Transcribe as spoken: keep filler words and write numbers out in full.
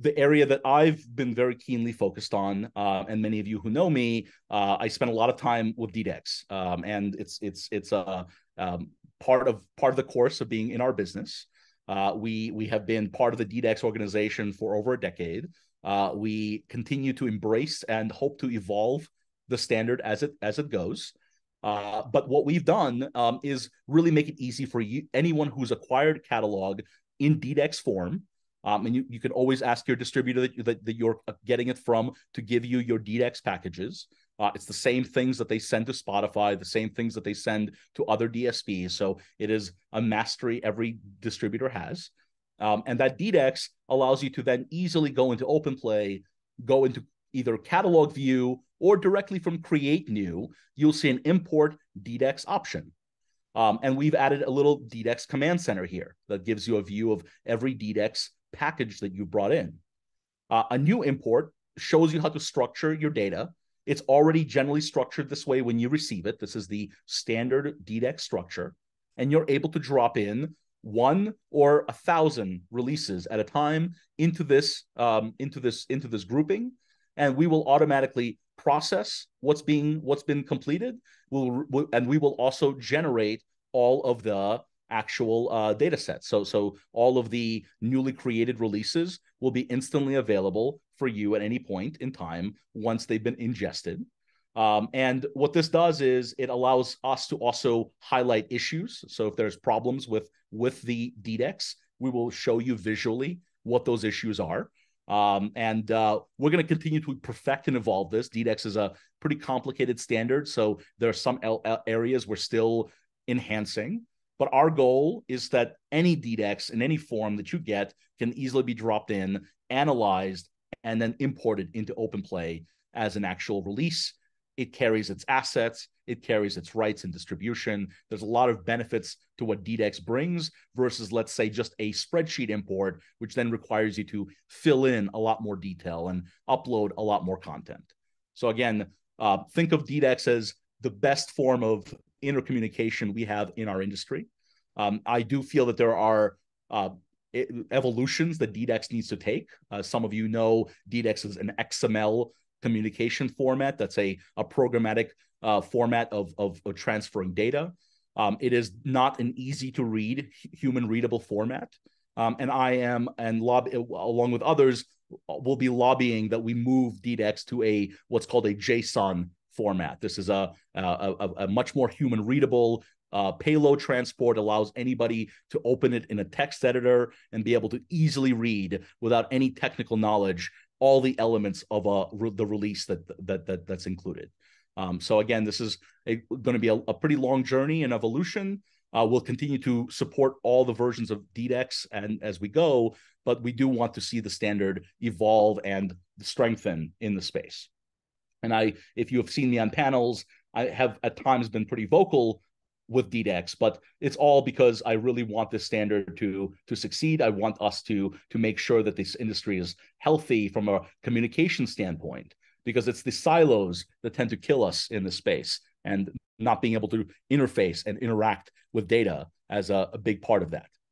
the area that I've been very keenly focused on, uh, and many of you who know me, uh, I spent a lot of time with D D E X, um, and it's it's it's a um, part of part of the course of being in our business. Uh, we we have been part of the D D E X organization for over a decade. Uh, we continue to embrace and hope to evolve the standard as it as it goes. Uh, but what we've done um, is really make it easy for you, anyone who's acquired a catalog in D D E X form. Um, and you, you can always ask your distributor that, that, that you're getting it from to give you your D D E X packages. Uh, it's the same things that they send to Spotify, the same things that they send to other D S Ps. So it is a mastery every distributor has. Um, and that D D E X allows you to then easily go into OpenPlay, go into either catalog view or directly from create new, you'll see an import D D E X option. Um, and we've added a little D D E X command center here that gives you a view of every D D E X package that you brought in. Uh, a new import shows you how to structure your data. It's already generally structured this way when you receive it. This is the standard D D E X structure, and you're able to drop in one or a thousand releases at a time into this um, into this into this grouping, and we will automatically process what's being what's been completed. We'll, we'll and we will also generate all of the actual uh, data sets. So, so all of the newly created releases will be instantly available for you at any point in time once they've been ingested. Um, and what this does is it allows us to also highlight issues. So if there's problems with, with the D D E X, we will show you visually what those issues are. Um, and uh, we're going to continue to perfect and evolve this. D D E X is a pretty complicated standard, so there are some areas we're still enhancing. But our goal is that any D D E X in any form that you get can easily be dropped in, analyzed, and then imported into OpenPlay as an actual release. It carries its assets. It carries its rights and distribution. There's a lot of benefits to what D D E X brings versus, let's say, just a spreadsheet import, which then requires you to fill in a lot more detail and upload a lot more content. So again, uh, think of D D E X as the best form of intercommunication we have in our industry. Um, I do feel that there are uh, evolutions that D D E X needs to take. Uh, some of you know D D E X is an X M L communication format. That's a, a programmatic uh, format of, of, of transferring data. Um, it is not an easy to read, human readable format. Um, and I am, and lobby, along with others, will be lobbying that we move D D E X to a what's called a JSON format. This is a, a, a, a much more human readable uh, payload transport, allows anybody to open it in a text editor and be able to easily read without any technical knowledge, all the elements of a, re the release that, that, that that's included. Um, so again, this is going to be a, a pretty long journey and evolution. Uh, we'll continue to support all the versions of D D E X and as we go, but we do want to see the standard evolve and strengthen in the space. And I, if you have seen me on panels, I have at times been pretty vocal with D D E X, but it's all because I really want this standard to, to succeed. I want us to, to make sure that this industry is healthy from a communication standpoint, because it's the silos that tend to kill us in this space, and not being able to interface and interact with data as a, a big part of that.